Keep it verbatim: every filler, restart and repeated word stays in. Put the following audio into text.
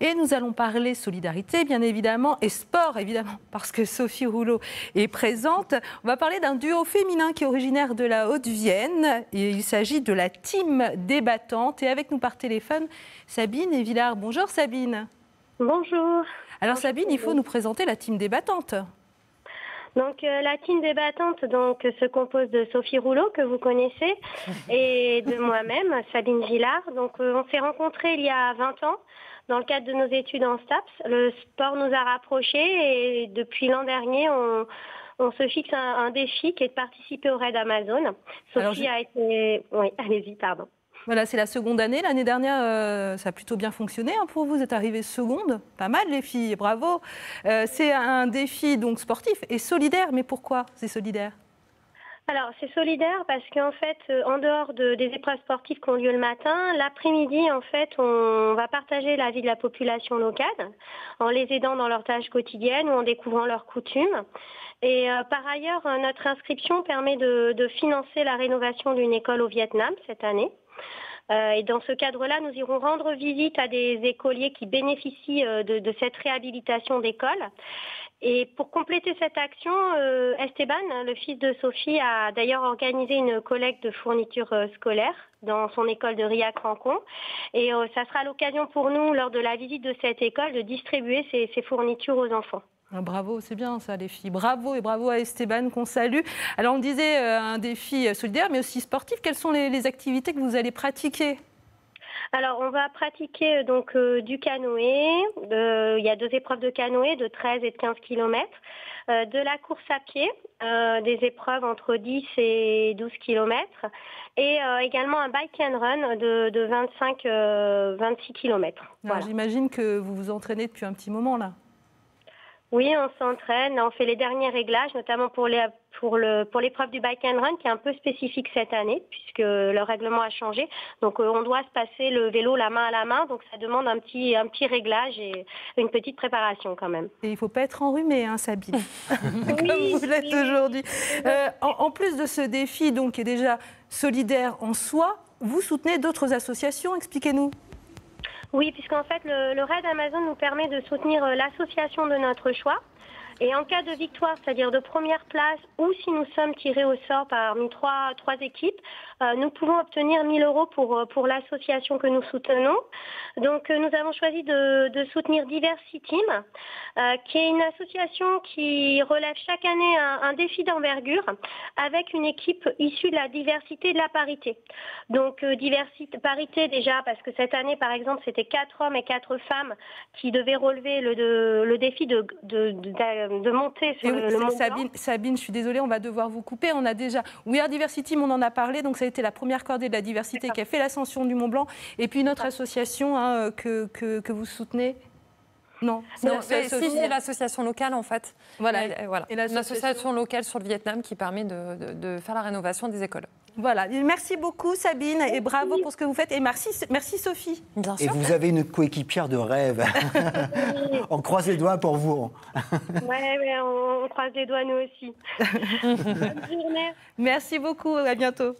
Et nous allons parler solidarité, bien évidemment, et sport, évidemment, parce que Sophie Roulaud est présente. On va parler d'un duo féminin qui est originaire de la Haute-Vienne. Il s'agit de la Team des Battantes. Et avec nous par téléphone, Sabine Villard. Bonjour Sabine. Bonjour. Alors Bonjour. Sabine, il faut nous présenter la Team des Battantes. Donc euh, la Team des Battantes donc, se compose de Sophie Roulaud, que vous connaissez, et de moi-même, Sabine Villard. Donc euh, on s'est rencontrés il y a vingt ans dans le cadre de nos études en STAPS. Le sport nous a rapprochés et depuis l'an dernier, on, on se fixe un, un défi qui est de participer au RAID Amazon. Sophie je... a été... Oui, allez-y, pardon. Voilà, c'est la seconde année. L'année dernière, euh, ça a plutôt bien fonctionné hein, pour vous. Vous êtes arrivée seconde. Pas mal, les filles. Bravo. Euh, c'est un défi donc sportif et solidaire. Mais pourquoi c'est solidaire ? Alors, c'est solidaire parce qu'en fait, en dehors de, des épreuves sportives qui ont lieu le matin, l'après-midi, en fait, on va partager la vie de la population locale en les aidant dans leurs tâches quotidiennes ou en découvrant leurs coutumes. Et euh, par ailleurs, notre inscription permet de, de financer la rénovation d'une école au Vietnam cette année. Euh, et dans ce cadre-là, nous irons rendre visite à des écoliers qui bénéficient euh, de, de cette réhabilitation d'école. Et pour compléter cette action, euh, Esteban, le fils de Sophie, a d'ailleurs organisé une collecte de fournitures euh, scolaires dans son école de Ria-Crancon. Et euh, ça sera l'occasion pour nous, lors de la visite de cette école, de distribuer ces, ces fournitures aux enfants. Ah, bravo, c'est bien ça les filles. Bravo et bravo à Esteban qu'on salue. Alors on disait euh, un défi solidaire mais aussi sportif. Quelles sont les, les activités que vous allez pratiquer ? Alors on va pratiquer donc euh, du canoë. De, il y a deux épreuves de canoë de treize et de quinze kilomètres. Euh, de la course à pied, euh, des épreuves entre dix et douze kilomètres. Et euh, également un bike and run de, de vingt-cinq à vingt-six kilomètres. Voilà. J'imagine que vous vous entraînez depuis un petit moment là. Oui, on s'entraîne, on fait les derniers réglages, notamment pour les, pour le, pour l'épreuve du bike and run qui est un peu spécifique cette année puisque le règlement a changé. Donc on doit se passer le vélo la main à la main, donc ça demande un petit, un petit réglage et une petite préparation quand même. Et il ne faut pas être enrhumé, hein, Sabine, comme vous l'êtes aujourd'hui. Euh, en, en plus de ce défi donc, qui est déjà solidaire en soi, vous soutenez d'autres associations, expliquez-nous. Oui, puisqu'en fait, le, le RAID Amazon nous permet de soutenir l'association de notre choix. Et en cas de victoire, c'est-à-dire de première place, ou si nous sommes tirés au sort parmi trois, trois équipes, euh, nous pouvons obtenir mille euros pour, pour l'association que nous soutenons. Donc, euh, nous avons choisi de, de soutenir Diversity Team, euh, qui est une association qui relève chaque année un, un défi d'envergure avec une équipe issue de la diversité et de la parité. Donc, euh, diversité, parité déjà, parce que cette année, par exemple, c'était quatre hommes et quatre femmes qui devaient relever le, de, le défi de... de, de, de de monter sur oui, le Mont Blanc. Sabine, Sabine, je suis désolée, on va devoir vous couper. On a déjà We Are Diversity, on en a parlé, donc ça a été la première cordée de la diversité qui a fait l'ascension du Mont Blanc. Et puis une autre association hein, que, que, que vous soutenez. Non, c'est l'association locale en fait. Voilà, et, voilà. Et l'association locale sur le Vietnam qui permet de, de, de faire la rénovation des écoles. Voilà, merci beaucoup Sabine et bravo pour ce que vous faites et merci, merci Sophie. Bien sûr. Et vous avez une coéquipière de rêve. On croise les doigts pour vous. Ouais, ouais, on croise les doigts nous aussi. Bonne journée. Merci beaucoup, à bientôt.